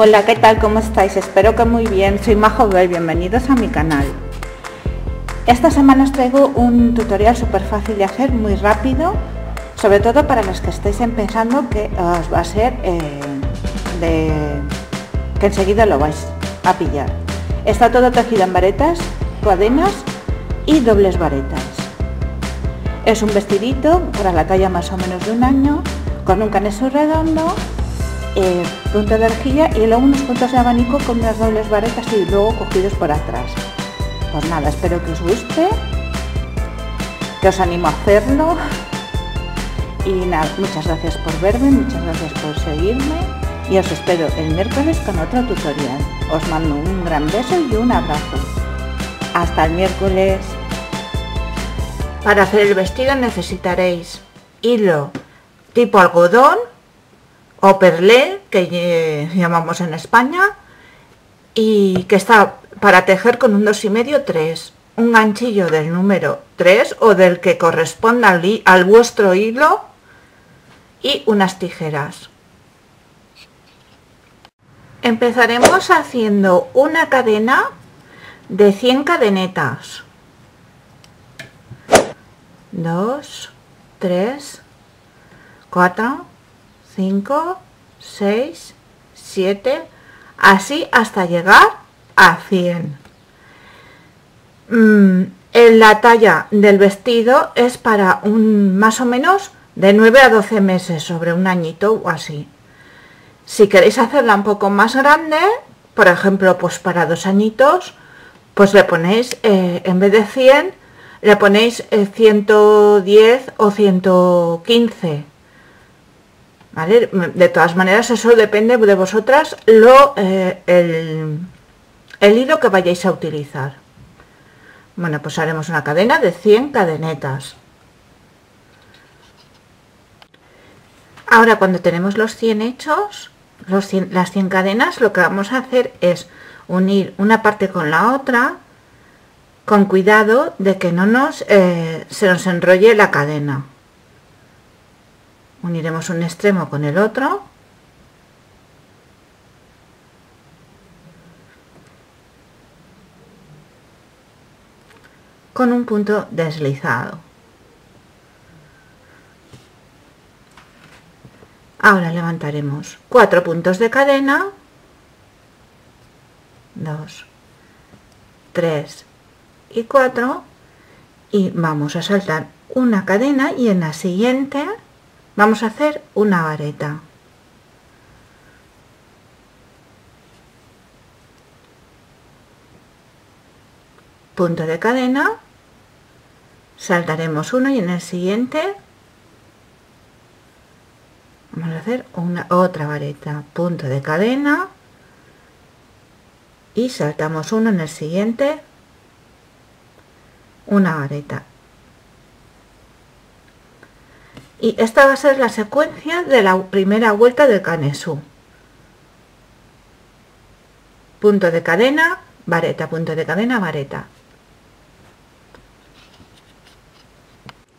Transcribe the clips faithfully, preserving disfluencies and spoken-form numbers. Hola, ¿qué tal? ¿Cómo estáis? Espero que muy bien. Soy Majo Bell, bienvenidos a mi canal. Esta semana os traigo un tutorial súper fácil de hacer, muy rápido, sobre todo para los que estéis pensando que os va a ser eh, de, que enseguida lo vais a pillar. Está todo tejido en varetas, cadenas y dobles varetas. Es un vestidito para la talla más o menos de un año, con un caneso redondo, eh, punto de rejilla y luego unos puntos de abanico con unas dobles varetas y luego cogidos por atrás. Pues nada, espero que os guste, que os animo a hacerlo y nada, muchas gracias por verme, muchas gracias por seguirme y os espero el miércoles con otro tutorial. Os mando un gran beso y un abrazo. Hasta el miércoles. Para hacer el vestido necesitaréis hilo tipo algodón o perlé, que llamamos en España, y que está para tejer con un dos y medio, tres, un ganchillo del número tres o del que corresponda al, al vuestro hilo y unas tijeras. Empezaremos haciendo una cadena de cien cadenetas. dos, tres, cuatro, cinco, seis, siete, así hasta llegar a cien. Mm, en la talla del vestido es para un más o menos de nueve a doce meses, sobre un añito o así. Si queréis hacerla un poco más grande, por ejemplo, pues para dos añitos, pues le ponéis, eh, en vez de cien, le ponéis ciento diez o ciento quince, ¿vale? De todas maneras, eso depende de vosotras lo, eh, el, el hilo que vayáis a utilizar. Bueno, pues haremos una cadena de cien cadenetas. Ahora, cuando tenemos los cien hechos, los cien, las cien cadenas, lo que vamos a hacer es unir una parte con la otra, con cuidado de que no nos, eh, se nos enrolle la cadena. Uniremos un extremo con el otro. Con un punto deslizado. Ahora levantaremos cuatro puntos de cadena. dos, tres y cuatro, y vamos a saltar una cadena y en la siguiente vamos a hacer una vareta. Punto de cadena, saltaremos uno y en el siguiente vamos a hacer una otra vareta. Punto de cadena y saltamos uno en el siguiente, una vareta. Y esta va a ser la secuencia de la primera vuelta del canesú. Punto de cadena, vareta, punto de cadena, vareta.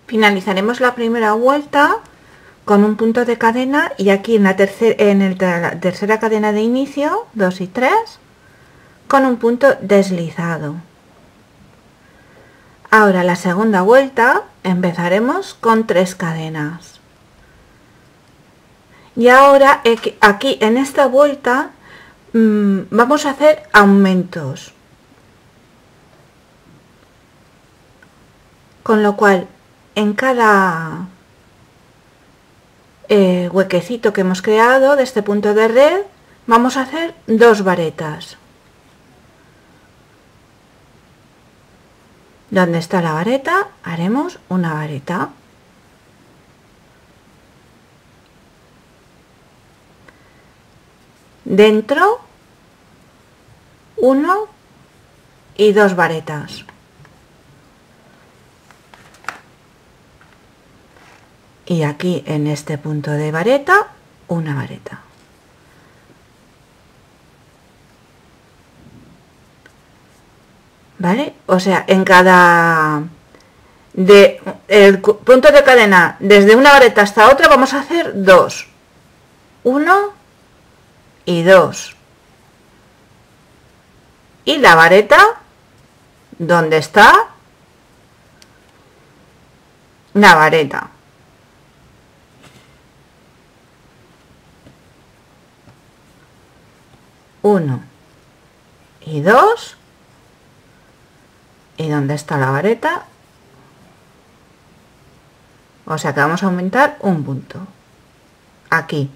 Finalizaremos la primera vuelta con un punto de cadena y aquí en la, tercer, en el, la tercera cadena de inicio, dos y tres, con un punto deslizado. Ahora la segunda vuelta empezaremos con tres cadenas. Y ahora aquí en esta vuelta mmm, vamos a hacer aumentos. Con lo cual en cada eh, huequecito que hemos creado de este punto de red vamos a hacer dos varetas. Donde está la vareta, haremos una vareta. Dentro, uno y dos varetas. Y aquí en este punto de vareta, una vareta. ¿Vale? O sea, en cada de el punto de cadena, desde una vareta hasta otra, vamos a hacer dos. Uno y dos. y la vareta, ¿dónde está? La vareta. Uno y dos. ¿Y dónde está la vareta? O sea que vamos a aumentar un punto. Aquí.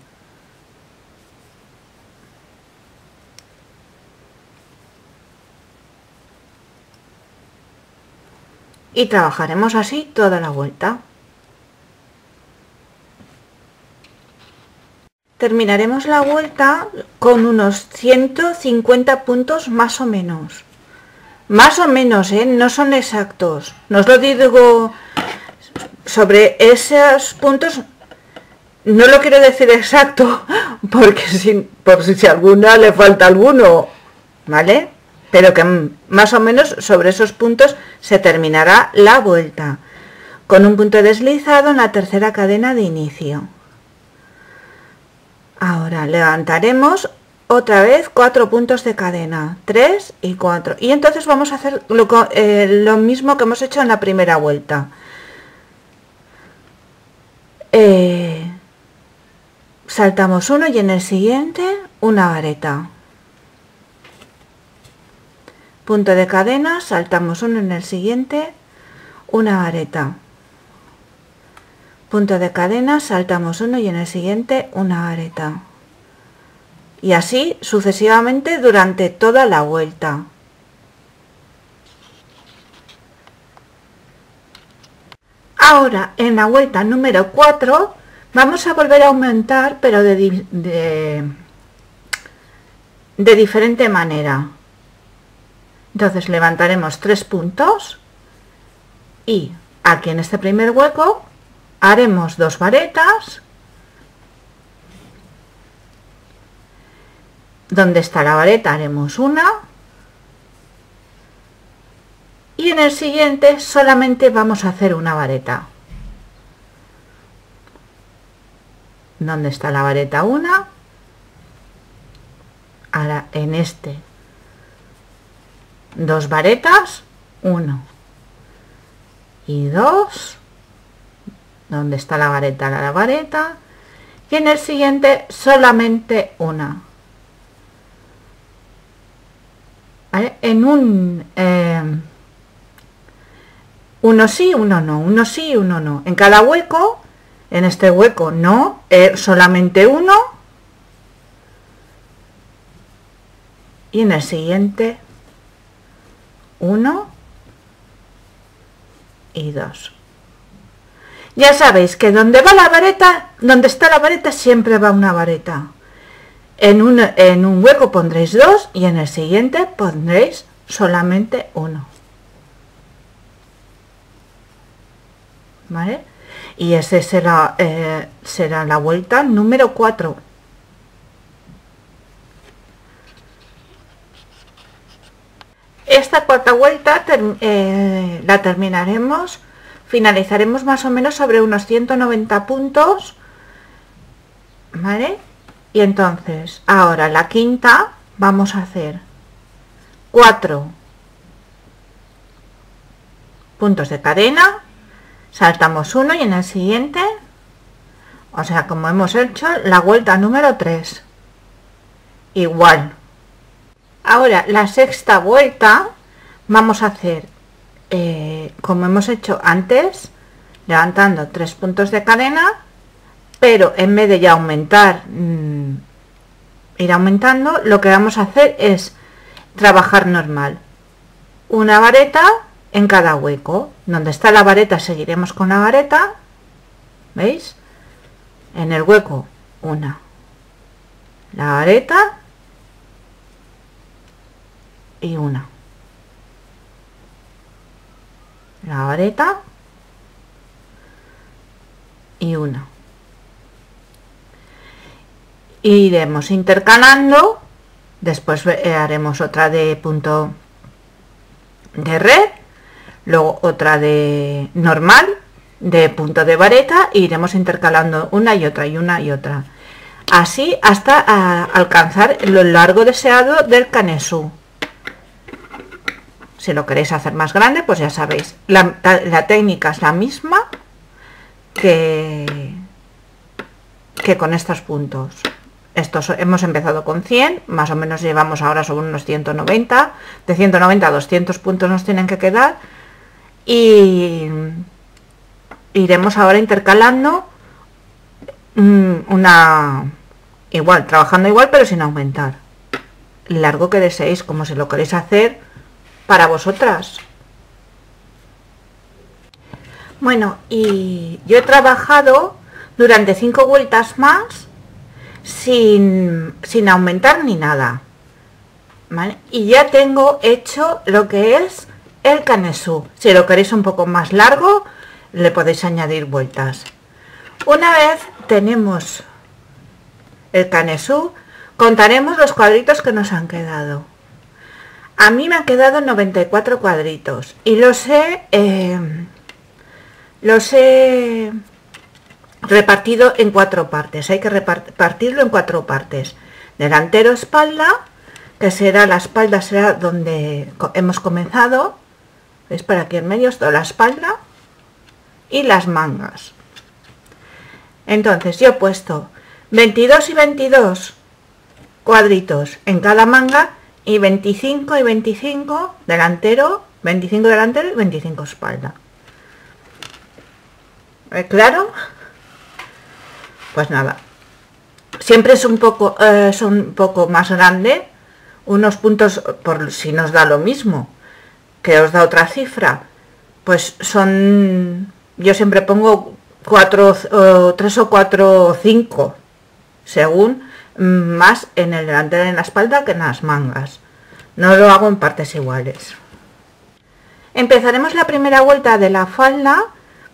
Y trabajaremos así toda la vuelta. Terminaremos la vuelta con unos ciento cincuenta puntos más o menos. Más o menos, ¿eh? No son exactos. No os lo digo sobre esos puntos. No lo quiero decir exacto, porque si, por si alguna le falta alguno, ¿vale? Pero que más o menos sobre esos puntos se terminará la vuelta. Con un punto deslizado en la tercera cadena de inicio. Ahora levantaremos otra vez cuatro puntos de cadena, tres y cuatro. Y entonces vamos a hacer lo, eh, lo mismo que hemos hecho en la primera vuelta. Eh, saltamos uno y en el siguiente una vareta. Punto de cadena, saltamos uno en el siguiente, una vareta. Punto de cadena, saltamos uno y en el siguiente una vareta. Y así sucesivamente durante toda la vuelta. Ahora en la vuelta número cuatro vamos a volver a aumentar, pero de, de, de diferente manera. Entonces levantaremos tres puntos y aquí en este primer hueco haremos dos varetas. Donde está la vareta haremos una. Y en el siguiente solamente vamos a hacer una vareta. Donde está la vareta una. Ahora en este dos varetas, uno y dos. Donde está la vareta, la vareta, y en el siguiente solamente una. ¿Vale? En un eh, uno sí, uno no, uno sí, uno no. En cada hueco, en este hueco no, eh, solamente uno. Y en el siguiente uno y dos. Ya sabéis que donde va la vareta, donde está la vareta siempre va una vareta. En un, en un hueco pondréis dos y en el siguiente pondréis solamente uno. ¿Vale? Y ese será, eh, será la vuelta número cuatro. Esta cuarta vuelta ter, eh, la terminaremos, finalizaremos más o menos sobre unos ciento noventa puntos, ¿vale? Y entonces, ahora la quinta vamos a hacer cuatro puntos de cadena, saltamos uno y en el siguiente, o sea, como hemos hecho la vuelta número tres, igual. Ahora la sexta vuelta vamos a hacer eh, como hemos hecho antes, levantando tres puntos de cadena, pero en vez de ya aumentar, mmm, ir aumentando, lo que vamos a hacer es trabajar normal. Una vareta en cada hueco. Donde está la vareta seguiremos con la vareta. ¿Veis? En el hueco una. La vareta. Y una. La vareta. Y una. Iremos intercalando. Después haremos otra de punto de red. Luego otra de normal. De punto de vareta. E iremos intercalando una y otra y una y otra. Así hasta alcanzar lo largo deseado del canesú. Si lo queréis hacer más grande, pues ya sabéis, la, la técnica es la misma que, que con estos puntos. Estos hemos empezado con cien, más o menos llevamos ahora sobre unos ciento noventa, de ciento noventa a doscientos puntos nos tienen que quedar, y iremos ahora intercalando una, igual, trabajando igual pero sin aumentar el largo que deseéis, como si lo queréis hacer para vosotras. Bueno, y yo he trabajado durante cinco vueltas más sin, sin aumentar ni nada, ¿vale? Y ya tengo hecho lo que es el canesú. Si lo queréis un poco más largo, le podéis añadir vueltas. Una vez tenemos el canesú, contaremos los cuadritos que nos han quedado. A mí me han quedado noventa y cuatro cuadritos y los he, eh, los he repartido en cuatro partes. Hay que repartirlo en cuatro partes: delantero, espalda, que será la espalda, será donde hemos comenzado, es por aquí en medio, esto, la espalda y las mangas. Entonces yo he puesto veintidós y veintidós cuadritos en cada manga, y veinticinco y veinticinco delantero, veinticinco delantero y veinticinco espalda. ¿Claro? Pues nada, siempre es un poco, eh, es un poco más grande unos puntos, por si nos da lo mismo, que os da otra cifra, pues son, yo siempre pongo cuatro, eh, tres o cuatro o cinco, según, más en el delantero, en la espalda, que en las mangas. No lo hago en partes iguales. Empezaremos la primera vuelta de la falda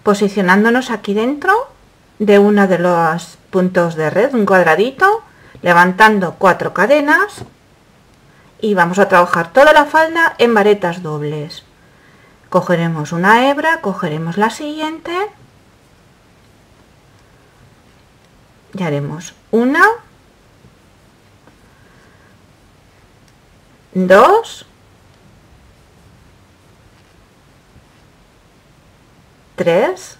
posicionándonos aquí dentro de uno de los puntos de red, un cuadradito, levantando cuatro cadenas, y vamos a trabajar toda la falda en varetas dobles. Cogeremos una hebra, cogeremos la siguiente y haremos una, dos, tres.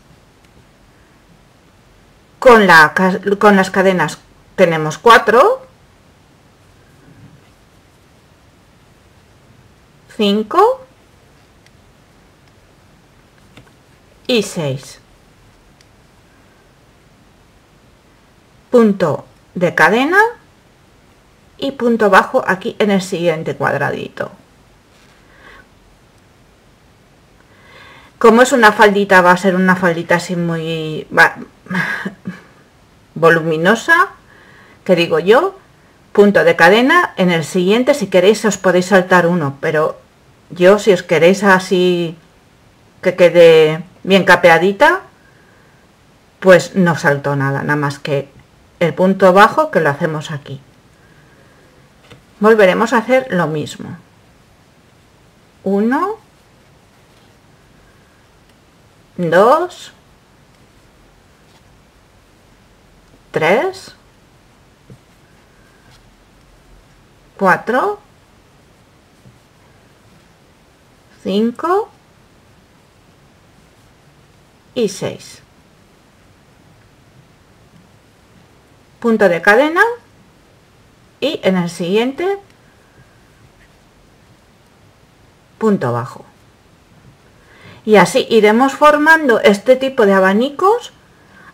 Con, la, con las cadenas tenemos cuatro, cinco y seis. Punto de cadena y punto bajo aquí en el siguiente cuadradito. Como es una faldita, va a ser una faldita así muy va, voluminosa, que digo yo, punto de cadena en el siguiente. Si queréis os podéis saltar uno, pero yo, si os queréis así que quede bien capeadita, pues no salto nada, nada más que el punto bajo, que lo hacemos aquí. Volveremos a hacer lo mismo, uno, dos, tres, cuatro, cinco y seis. Punto de cadena y en el siguiente punto bajo, y así iremos formando este tipo de abanicos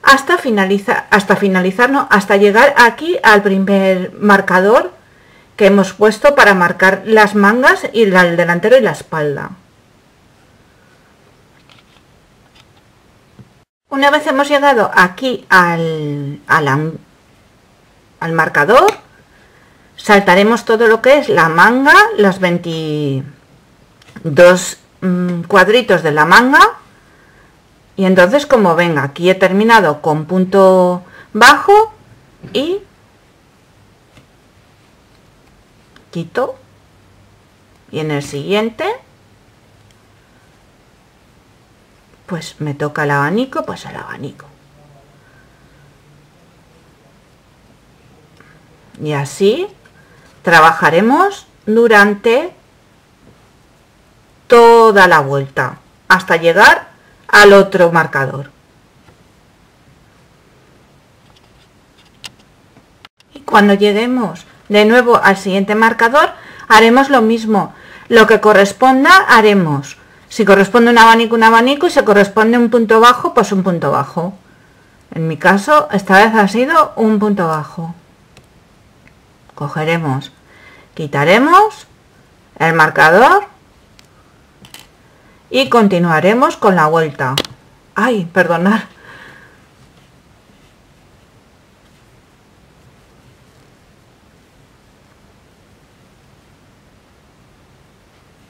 hasta finalizar, hasta finalizarnos, hasta llegar aquí al primer marcador que hemos puesto para marcar las mangas y la, el delantero y la espalda. Una vez hemos llegado aquí al, al, al marcador, saltaremos todo lo que es la manga, las veintidós mmm, cuadritos de la manga, y entonces, como venga, aquí he terminado con punto bajo y quito, y en el siguiente pues me toca el abanico, pues el abanico, y así trabajaremos durante toda la vuelta hasta llegar al otro marcador. Y cuando lleguemos de nuevo al siguiente marcador, haremos lo mismo. Lo que corresponda haremos. Si corresponde un abanico, un abanico, y si corresponde un punto bajo, pues un punto bajo. En mi caso, esta vez ha sido un punto bajo. Cogeremos, quitaremos el marcador y continuaremos con la vuelta. Ay, perdonad.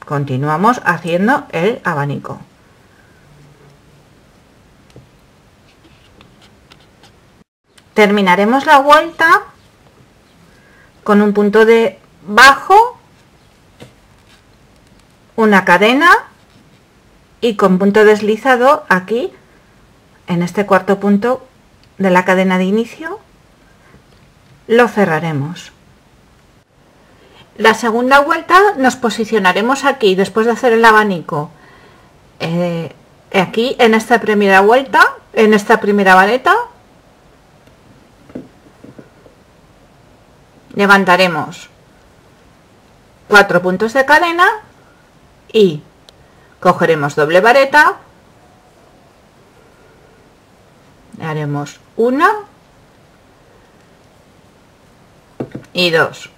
Continuamos haciendo el abanico. Terminaremos la vuelta con un punto de bajo, una cadena y con punto deslizado aquí, en este cuarto punto de la cadena de inicio, lo cerraremos. La segunda vuelta nos posicionaremos aquí, después de hacer el abanico, eh, aquí en esta primera vuelta, en esta primera vareta, levantaremos cuatro puntos de cadena y cogeremos doble vareta, haremos una y dos.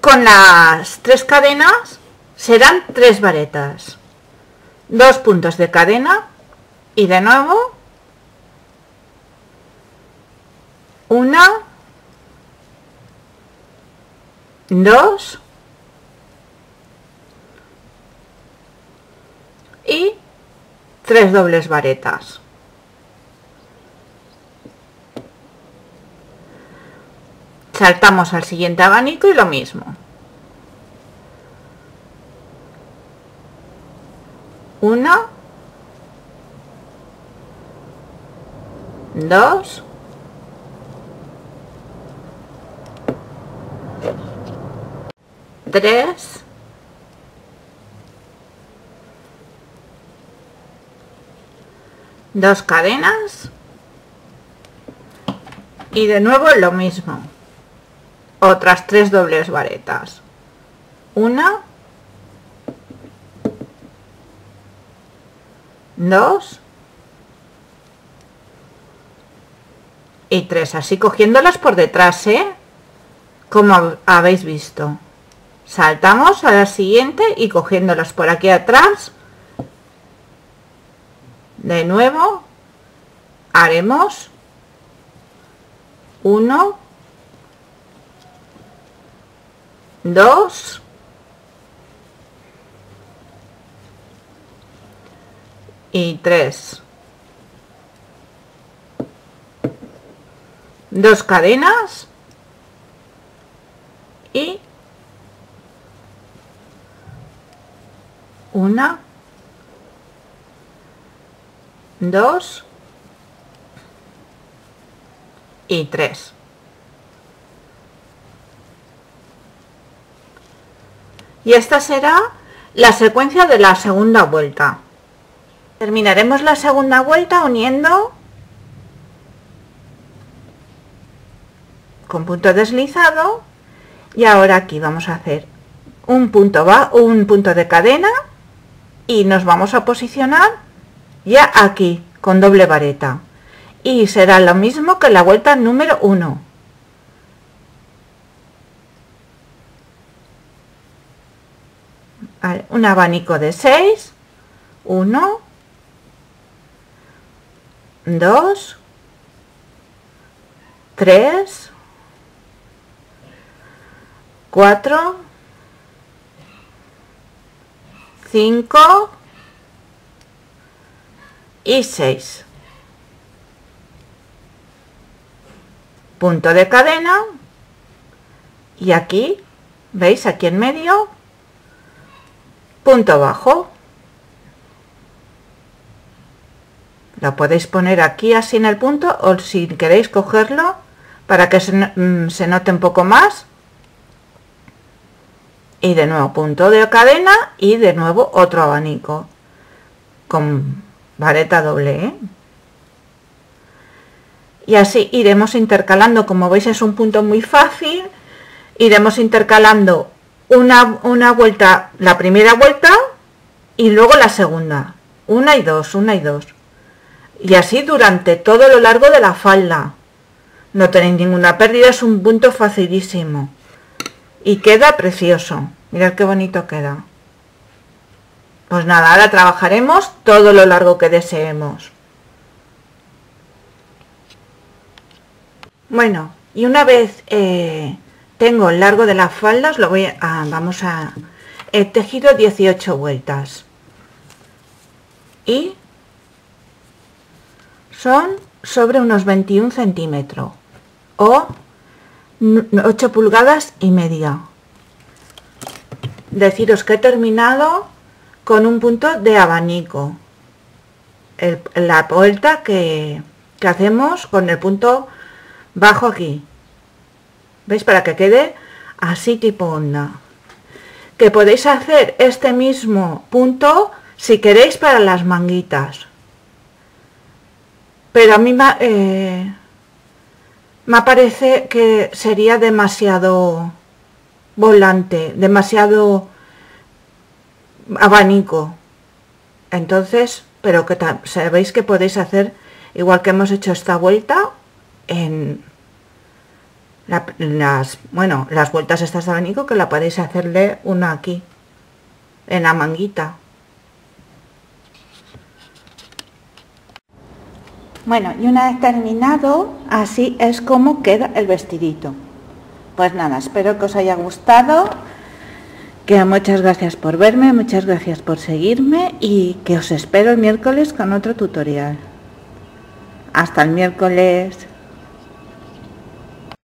Con las tres cadenas serán tres varetas, dos puntos de cadena y de nuevo una, dos y tres dobles varetas. Saltamos al siguiente abanico y lo mismo. Una, dos tres dos cadenas y de nuevo lo mismo, otras tres dobles varetas, una, dos y tres, así cogiéndolas por detrás, ¿eh? Como habéis visto. Saltamos a la siguiente y cogiéndolas por aquí atrás, de nuevo haremos uno, dos y tres, dos cadenas y una, dos y tres. Y esta será la secuencia de la segunda vuelta. Terminaremos la segunda vuelta uniendo con punto deslizado y ahora aquí vamos a hacer un punto, va, un punto de cadena. Y nos vamos a posicionar ya aquí, con doble vareta. Y será lo mismo que la vuelta número uno. Un abanico de seis. uno. dos. tres. cuatro. cinco y seis. Punto de cadena y aquí, ¿veis? Aquí en medio, punto bajo. Lo podéis poner aquí así en el punto o si queréis cogerlo, para que se, se note un poco más, y de nuevo punto de cadena y de nuevo otro abanico con vareta doble, ¿eh? Y así iremos intercalando. Como veis, es un punto muy fácil. Iremos intercalando una, una vuelta, la primera vuelta y luego la segunda, una y dos, una y dos, y así durante todo lo largo de la falda. No tenéis ninguna pérdida, es un punto facilísimo y queda precioso. Mirad qué bonito queda. Pues nada, ahora trabajaremos todo lo largo que deseemos. Bueno, y una vez eh, tengo el largo de las faldas, lo voy a, vamos a, he tejido dieciocho vueltas y son sobre unos veintiuno centímetros o ocho pulgadas y media. Deciros que he terminado con un punto de abanico, el, la vuelta que, que hacemos con el punto bajo aquí, ¿veis? Para que quede así tipo onda. Que podéis hacer este mismo punto si queréis para las manguitas, pero a mí eh, me parece que sería demasiado volante, demasiado abanico. Entonces, pero que sabéis que podéis hacer igual que hemos hecho esta vuelta en la, las bueno las vueltas estas de abanico, que la podéis hacerle una aquí en la manguita. Bueno, y una vez terminado, así es como queda el vestidito. Pues nada, espero que os haya gustado, que muchas gracias por verme, muchas gracias por seguirme, y que os espero el miércoles con otro tutorial. Hasta el miércoles.